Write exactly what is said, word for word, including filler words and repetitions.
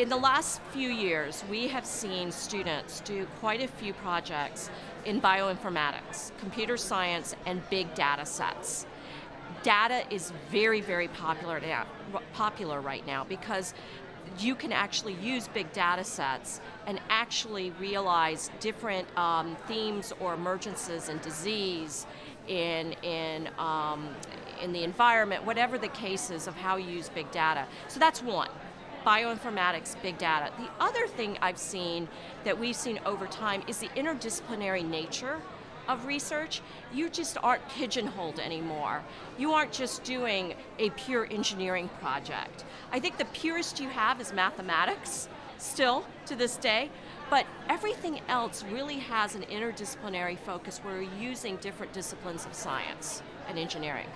In the last few years, we have seen students do quite a few projects in bioinformatics, computer science, and big data sets. Data is very, very popular now, popular right now because you can actually use big data sets and actually realize different um, themes or emergences in disease, in, in, um, in the environment, whatever the case is of how you use big data. So that's one, bioinformatics, big data. The other thing I've seen that we've seen over time is the interdisciplinary nature of research. You just aren't pigeonholed anymore. You aren't just doing a pure engineering project. I think the purest you have is mathematics, still to this day, but everything else really has an interdisciplinary focus where we're using different disciplines of science and engineering.